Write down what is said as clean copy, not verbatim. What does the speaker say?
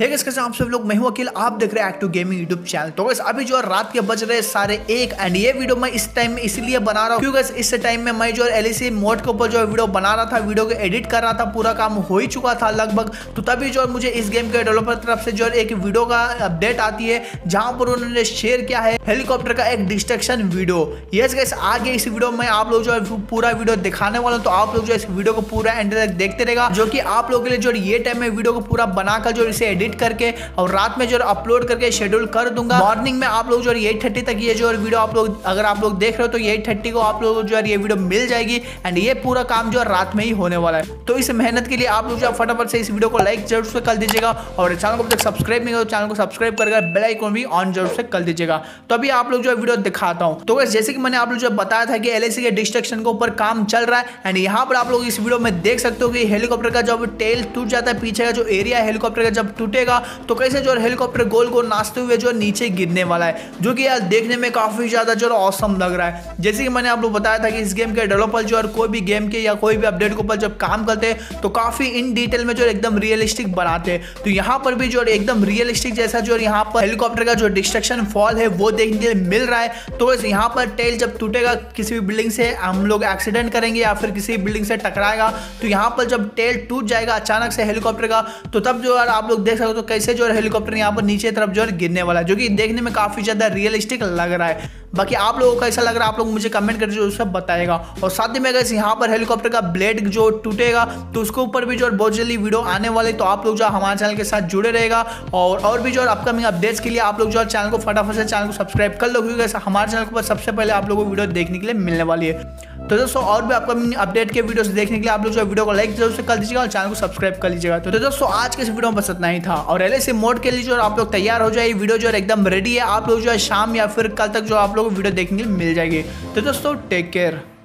Hey guys कैसे आप सब लोग, मैं हूं अखिल, आप देख रहे हैं एक्टिव गेमिंग यूट्यूब चैनल। तो गाइस अभी जो है रात के बज रहे 1:30 एंड ये वीडियो मैं इस टाइम में इसलिए बना रहा हूं क्योंकि गाइस इस टाइम में मैं जो है एलएसी मोड के ऊपर जो है वीडियो बना रहा था, वीडियो को एडिट कर रहा था, पूरा काम हो ही चुका था लगभग। तो तभी जो है मुझे इस गेम के डेवलपर तरफ से जो है एक वीडियो का अपडेट आती है जहां पर उन्होंने शेयर किया है हेलीकॉप्टर का एक डिस्ट्रक्शन वीडियो। यस गाइस आगे इस वीडियो में आप लोग जो है पूरा वीडियो दिखाने वाला हूं, तो आप लोग जो इस वीडियो को पूरा एंड तक देखते रहेगा, जो कि आप लोगों के लिए जो ये टाइम में वीडियो को पूरा बनाकर जो इसे करके और रात में जो अपलोड करके शेड्यूल कर दूंगा। मॉर्निंग में आप लोग जो 8:30 तक ये जो वीडियो आप लोग अगर आप लोग देख रहे हो तो 8:30 को आप लोग जो ये वीडियो मिल जाएगी एंड ये पूरा काम जो रात में ही होने वाला है। तो इस मेहनत के लिए आप लोग जो फटाफट से इस वीडियो को लाइक जरूर से कर दीजिएगा और चैनल को अब तक सब्सक्राइब नहीं किया तो चैनल को सब्सक्राइब करके बेल आइकॉन भी ऑन जरूर से कर दीजिएगा। तो अभी आप लोग जो वीडियो दिखाता हूं। तो जैसे कि मैंने आप लोग जो बताया था कि एलएसी के डिस्ट्रक्शन के ऊपर काम चल रहा है एंड यहाँ पर आप लोग इस वीडियो में देख सकते हो कि हेलीकॉप्टर का जब टेल टूट जाता है, पीछे का जो एरिया हेलीकॉप्टर का जब टूट तो कैसे जो हेलीकॉप्टर गोल गोल नाचते हुए जो नीचे गिरने वाला है, जो कि यार देखने में काफी ज्यादा जो ऑसम लग रहा है। जैसे कि मैंने आप लोग बताया था कि इस गेम के डेवलपर जो कोई भी गेम के या कोई भी अपडेट के ऊपर जब काम करते हैं तो काफी इन डिटेल में जो एकदम रियलिस्टिक बनाते हैं। तो यहाँ पर भी जो एकदम रियलिस्टिक जैसा जो यहाँ पर हेलीकॉप्टर का जो डिस्ट्रक्शन फॉल है वो देखने के लिए मिल रहा है। तो यहाँ पर टेल जब टूटेगा, किसी भी बिल्डिंग से हम लोग एक्सीडेंट करेंगे या फिर किसी बिल्डिंग से टकराएगा, तो यहाँ पर जब टेल टूट जाएगा अचानक से हेलीकॉप्टर का, तो तब जो आप लोग देख तो कैसे जो हेलीकॉप्टर यहाँ पर नीचे तरफ जो गिरने वाला है, जो कि देखने में काफी ज्यादा रियलिस्टिक लग रहा है। बाकी आप लोगों को कैसा लग रहा है आप लोग मुझे कमेंट करके जो सब बताएगा। और साथ ही में अगर यहाँ पर हेलीकॉप्टर का ब्लेड जो टूटेगा तो उसके ऊपर भी जो बहुत जल्दी वीडियो आने वाली, तो आप लोग जो हमारे चैनल के साथ जुड़े रहेगा और भी जो अपकमिंग अपडेट्स के लिए आप लोग जो चैनल को फटाफट से चैनल को सब्सक्राइब कर लो क्योंकि हमारे चैनल पर सबसे पहले आप लोगों को वीडियो देखने के लिए मिलने वाली है। तो दोस्तों और भी अपकमिंग अपडेट के वीडियोस देखने के लिए आप लोग जो वीडियो को लाइक जरूर से कर दीजिएगा और चैनल को सब्सक्राइब कर लीजिएगा। तो दोस्तों आज के इस वीडियो में बस इतना ही था और एलएसी मोड के लिए जो आप लोग तैयार हो जाए, वीडियो जो एकदम रेडी है, आप लोग जो शाम या फिर कल तक जो आप लोग वीडियो देखने के लिए मिल जाएगी। तो दोस्तों टेक केयर।